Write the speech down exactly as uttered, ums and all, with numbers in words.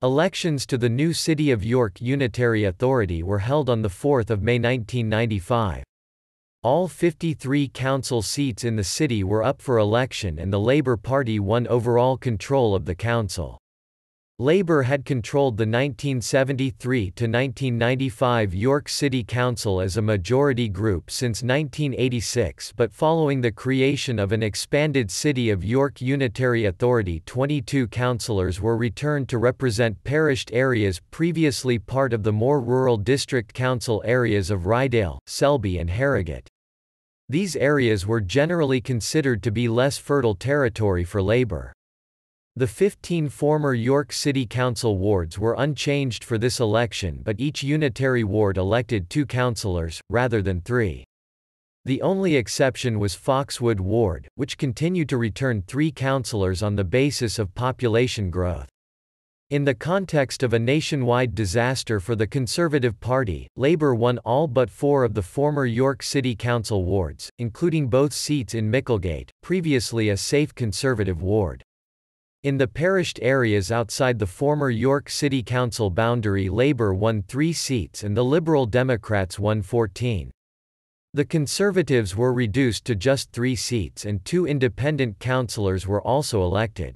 Elections to the new City of York Unitary Authority were held on the fourth of May nineteen ninety-five. All fifty-three council seats in the city were up for election and the Labour Party won overall control of the council. Labour had controlled the nineteen seventy-three to nineteen ninety-five York City Council as a majority group since nineteen eighty-six, but following the creation of an expanded City of York Unitary Authority, twenty-two councillors were returned to represent perished areas previously part of the more rural district council areas of Ryedale, Selby and Harrogate. These areas were generally considered to be less fertile territory for Labour. The fifteen former York City Council wards were unchanged for this election, but each unitary ward elected two councillors, rather than three. The only exception was Foxwood Ward, which continued to return three councillors on the basis of population growth. In the context of a nationwide disaster for the Conservative Party, Labour won all but four of the former York City Council wards, including both seats in Micklegate, previously a safe Conservative ward. In the perished areas outside the former York City Council boundary, Labour won three seats and the Liberal Democrats won fourteen. The Conservatives were reduced to just three seats and two independent councillors were also elected.